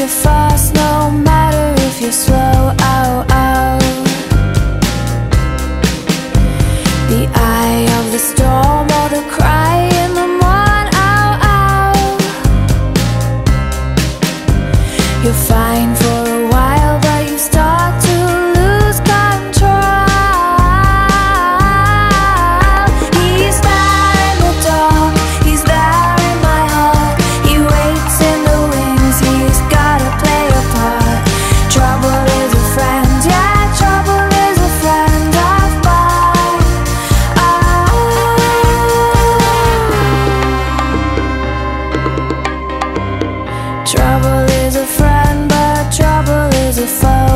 you're fast, no matter if you're slow, oh, oh. The eye of the storm or the cry in the morn, oh, oh. You're fine for a while, but you start to lose control. He's there in the dark, he's there in my heart. He waits in the wings, he's gotta play a part. Trouble is a friend, yeah, trouble is a friend of mine. Oh. Trouble is a friend, but trouble is a foe.